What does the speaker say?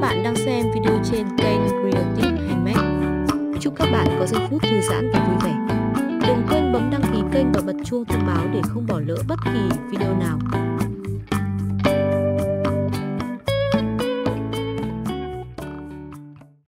bạn đang xem video trên kênh Creative Handmade. Chúc các bạn có giây phút thư giãn và vui vẻ. Đừng quên bấm đăng ký kênh và bật chuông thông báo để không bỏ lỡ bất kỳ video nào.